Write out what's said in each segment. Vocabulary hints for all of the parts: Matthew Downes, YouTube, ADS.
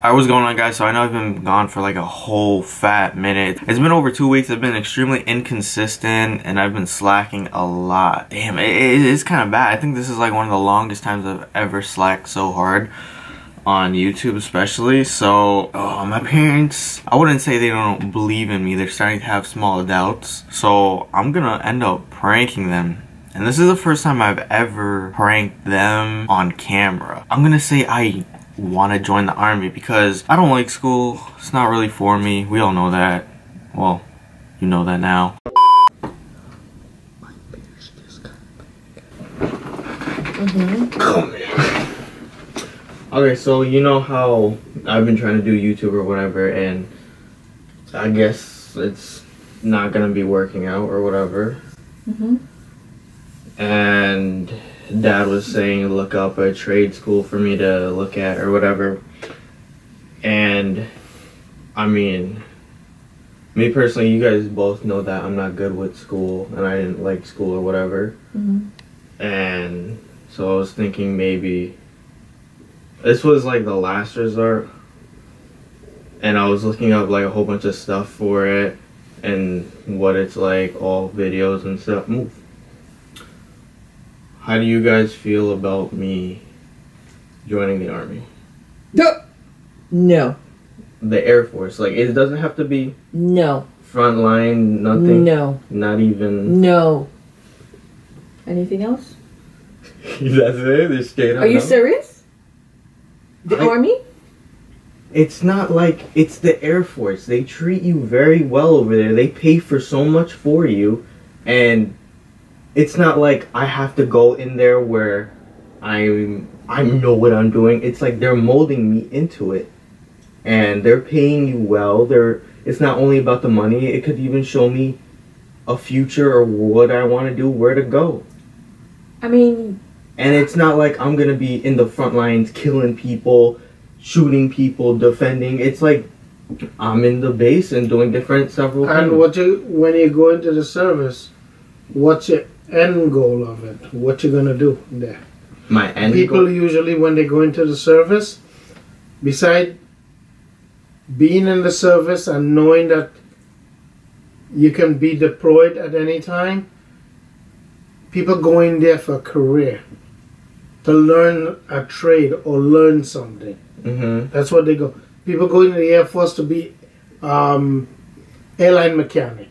What's going on, guys? So I know I've been gone for like a whole fat minute. It's been over 2 weeks. I've been extremely inconsistent and I've been slacking a lot. Damn, it's kind of bad. I think this is like one of the longest times I've ever slacked so hard on YouTube, especially. So my parents, I wouldn't say they don't believe in me. They're starting to have small doubts. So I'm gonna end up pranking them. And this is the first time I've ever pranked them on camera. I'm gonna say I want to join the army because I don't like school. It's not really for me. We all know that. Well, you know that now. My beard's just kind of big. Come here. Okay, so you know how I've been trying to do YouTube or whatever, and I guess it's not gonna be working out or whatever. And Dad was saying look up a trade school for me to look at or whatever, and I mean, me personally, you guys both know that I'm not good with school and I didn't like school or whatever. And so I was thinking maybe this was like the last resort, and I was looking up like a whole bunch of stuff for it and what it's like, all videos and stuff. How do you guys feel about me joining the army? No. The Air Force. Like, it doesn't have to be... No. Frontline, nothing? No. Not even... No. Anything else? That's it? They stayed on. Are you serious? The army? It's not like... It's the Air Force. They treat you very well over there. They pay for so much for you, and... It's not like I have to go in there where I know what I'm doing. It's like they're molding me into it, and they're paying you well. It's not only about the money. It could even show me a future or what I want to do, where to go. I mean, and it's not like I'm gonna be in the front lines killing people, shooting people, defending. It's like I'm in the base and doing several things. And when you go into the service, what's it? End goal of it. What you gonna do there? My end goal. People usually, when they go into the service, beside being in the service and knowing that you can be deployed at any time, people go in there for a career, to learn a trade or learn something. That's what they go. People go into the Air Force to be airline mechanic.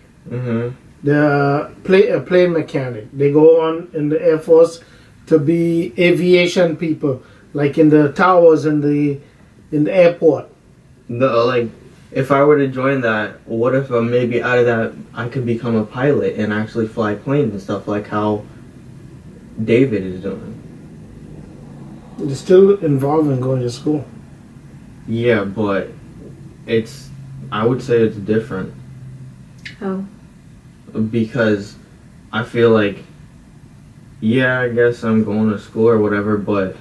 The plane mechanic. They go on in the Air Force to be aviation people, like in the towers in the airport. No, like if I were to join that, what if maybe out of that I could become a pilot and actually fly planes and stuff, like how David is doing? They're still involved in going to school. Yeah, but it's, I would say it's different. How? Because I feel like, yeah, I guess I'm going to school or whatever, but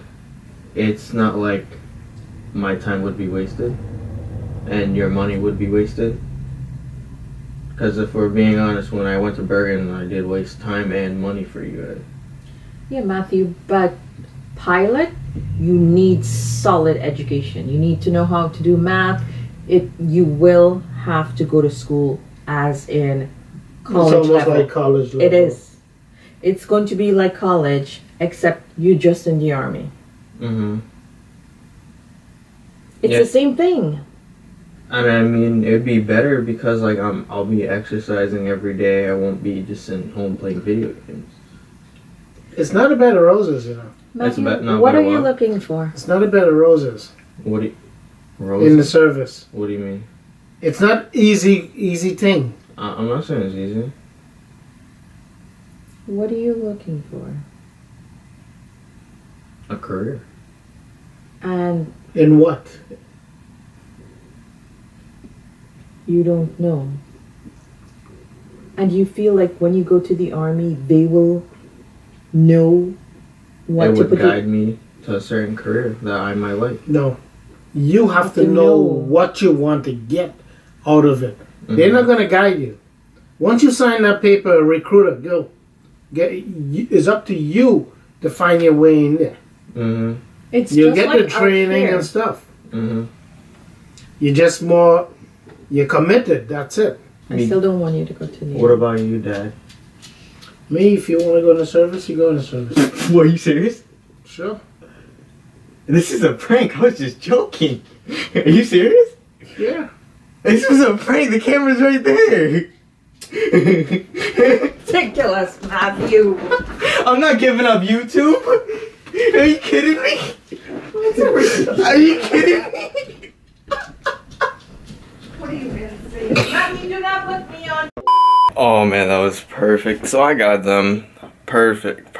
it's not like my time would be wasted and your money would be wasted. Because if we're being honest, when I went to Bergen, I did waste time and money for you guys. Yeah, Matthew, but pilot, you need solid education. You need to know how to do math. You will have to go to school, as in... College, it's almost like college level. It is. It's going to be like college, except you're just in the army. It's the same thing. And I mean, it'd be better because like I'll be exercising every day. I won't be just sitting home playing video games. It's not a bed of roses, you know. Matthew, what are you looking for? It's not a bed of roses. What do you, roses? In the service. What do you mean? It's not easy thing. I'm not saying it's easy. What are you looking for? A career. And... In what? You don't know. And you feel like when you go to the army, they will know what to... It would guide me to a certain career that I might like. No. You have to know what you want to get out of it. They're not going to guide you. Once you sign that paper, recruiter, go. It's up to you to find your way in there. It's You'll get like the training and stuff. You're just more, you're committed, that's it. I still don't want you to continue. What about you, Dad? Me, if you want to go in the service, you go in the service. Were you serious? Sure. This is a prank, I was just joking. Are you serious? Yeah. This was a prank, the camera's right there. Ridiculous, Matthew. I'm not giving up YouTube. Are you kidding me? Are you kidding me? What are you gonna say? Matthew, do not put me on. Oh man, that was perfect. So I got them. Perfect.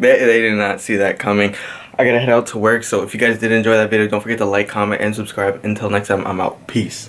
They did not see that coming. I gotta head out to work, so if you guys did enjoy that video, don't forget to like, comment, and subscribe. Until next time, I'm out. Peace.